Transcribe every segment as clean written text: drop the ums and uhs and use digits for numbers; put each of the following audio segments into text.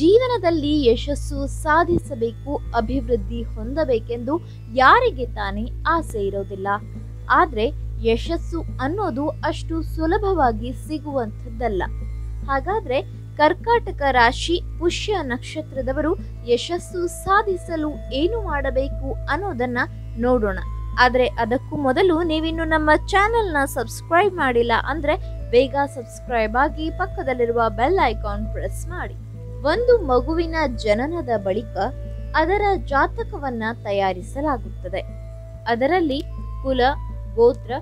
ಜೀವನದಲ್ಲಿ ಯಶಸ್ಸು ಸಾಧಿಸಬೇಕು, ಅಭಿವೃದ್ಧಿ ಹೊಂದಬೇಕೆಂದು ಯಾರಿಗೆ ತಾನೇ ಆಸೆ ಇರೋದಿಲ್ಲ? ಆದರೆ ಯಶಸ್ಸು ಅನ್ನೋದು ಅಷ್ಟು ಸುಲಭವಾಗಿ ಸಿಗುವಂಥದ್ದಲ್ಲ. ಹಾಗಾದರೆ ಕರ್ಕಾಟಕ ರಾಶಿ ಪುಷ್ಯ ನಕ್ಷತ್ರದವರು ಯಶಸ್ಸು ಸಾಧಿಸಲು ಏನು ಮಾಡಬೇಕು ಅನ್ನೋದನ್ನ ನೋಡೋಣ. ಆದರೆ ಅದಕ್ಕೂ ಮೊದಲು ನೀವಿನ್ನು ನಮ್ಮ ಚಾನೆಲ್ನ ಸಬ್ಸ್ಕ್ರೈಬ್ ಮಾಡಿಲ್ಲ ಅಂದರೆ ಬೇಗ ಸಬ್ಸ್ಕ್ರೈಬ್ ಆಗಿ ಪಕ್ಕದಲ್ಲಿರುವ ಬೆಲ್ ಐಕಾನ್ ಪ್ರೆಸ್ ಮಾಡಿ. ಒಂದು ಮಗುವಿನ ಜನನದ ಬಳಿಕ ಅದರ ಜಾತಕವನ್ನ ತಯಾರಿಸಲಾಗುತ್ತದೆ. ಅದರಲ್ಲಿ ಕುಲ, ಗೋತ್ರ,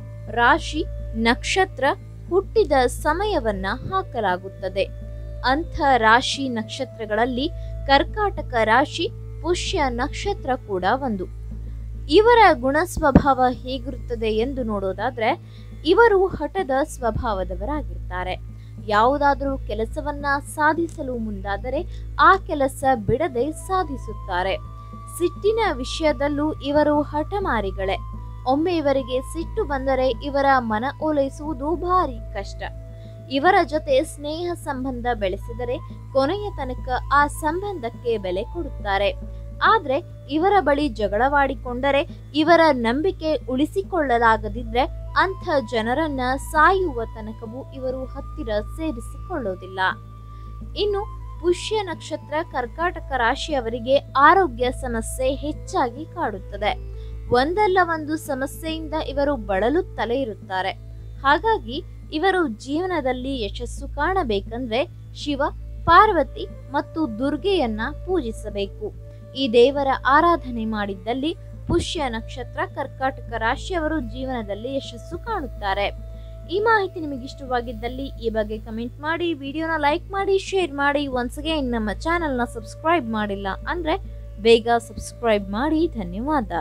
ರಾಶಿ, ನಕ್ಷತ್ರ, ಹುಟ್ಟಿದ ಸಮಯವನ್ನ ಹಾಕಲಾಗುತ್ತದೆ. ಅಂಥ ರಾಶಿ ನಕ್ಷತ್ರಗಳಲ್ಲಿ ಕರ್ಕಾಟಕ ರಾಶಿ ಪುಷ್ಯ ನಕ್ಷತ್ರ ಕೂಡ ಒಂದು. ಇವರ ಗುಣ ಸ್ವಭಾವ ಹೇಗಿರುತ್ತದೆ ಎಂದು ನೋಡೋದಾದ್ರೆ, ಇವರು ಹಠದ ಸ್ವಭಾವದವರಾಗಿರ್ತಾರೆ. ಯಾವುದಾದರೂ ಕೆಲಸವನ್ನ ಸಾಧಿಸಲು ಮುಂದಾದರೆ ಆ ಕೆಲಸ ಬಿಡದೆ ಸಾಧಿಸುತ್ತಾರೆ. ಸಿಟ್ಟಿನ ವಿಷಯದಲ್ಲೂ ಇವರು ಹಠಮಾರಿಗಳೇ. ಒಮ್ಮೆ ಇವರಿಗೆ ಸಿಟ್ಟು ಬಂದರೆ ಇವರ ಮನ ಓಲೈಸುವುದು ಭಾರಿ ಕಷ್ಟ. ಇವರ ಜೊತೆ ಸ್ನೇಹ ಸಂಬಂಧ ಬೆಳೆಸಿದರೆ ಕೊನೆಯ ತನಕ ಆ ಸಂಬಂಧಕ್ಕೆ ಬೆಲೆ ಕೊಡುತ್ತಾರೆ. ಆದರೆ ಇವರ ಬಳಿ ಜಗಳವಾಡಿಕೊಂಡರೆ, ಇವರ ನಂಬಿಕೆ ಉಳಿಸಿಕೊಳ್ಳಲಾಗದಿದ್ರೆ ಅಂಥ ಜನರನ್ನ ಸಾಯುವ ತನಕವೂ ಇವರು ಹತ್ತಿರ ಸೇರಿಸಿಕೊಳ್ಳೋದಿಲ್ಲ. ಇನ್ನು ಪುಷ್ಯ ನಕ್ಷತ್ರ ಕರ್ಕಾಟಕ ರಾಶಿಯವರಿಗೆ ಆರೋಗ್ಯ ಸಮಸ್ಯೆ ಹೆಚ್ಚಾಗಿ ಕಾಡುತ್ತದೆ. ಒಂದಲ್ಲ ಒಂದು ಸಮಸ್ಯೆಯಿಂದ ಇವರು ಬಳಲುತ್ತಲೇ ಇರುತ್ತಾರೆ. ಹಾಗಾಗಿ ಇವರು ಜೀವನದಲ್ಲಿ ಯಶಸ್ಸು ಕಾಣಬೇಕಂದ್ರೆ ಶಿವ, ಪಾರ್ವತಿ ಮತ್ತು ದುರ್ಗೆಯನ್ನ ಪೂಜಿಸಬೇಕು. ಈ ದೇವರ ಆರಾಧನೆ ಮಾಡಿದ್ದಲ್ಲಿ ಪುಷ್ಯ ನಕ್ಷತ್ರ ಕರ್ಕಾಟಕ ರಾಶಿಯವರು ಜೀವನದಲ್ಲಿ ಯಶಸ್ಸು ಕಾಣುತ್ತಾರೆ. ಈ ಮಾಹಿತಿ ನಿಮಗೆ ಇಷ್ಟವಾಗಿದ್ದಲ್ಲಿ ಈ ಬಗ್ಗೆ ಕಮೆಂಟ್ ಮಾಡಿ, ವಿಡಿಯೋನ ಲೈಕ್ ಮಾಡಿ, ಶೇರ್ ಮಾಡಿ. ಒನ್ಸ್ ಅಗೇನ್, ನಮ್ಮ ಚಾನೆಲ್ನ ಸಬ್ಸ್ಕ್ರೈಬ್ ಮಾಡಿಲ್ಲ ಅಂದರೆ ಬೇಗ ಸಬ್ಸ್ಕ್ರೈಬ್ ಮಾಡಿ. ಧನ್ಯವಾದ.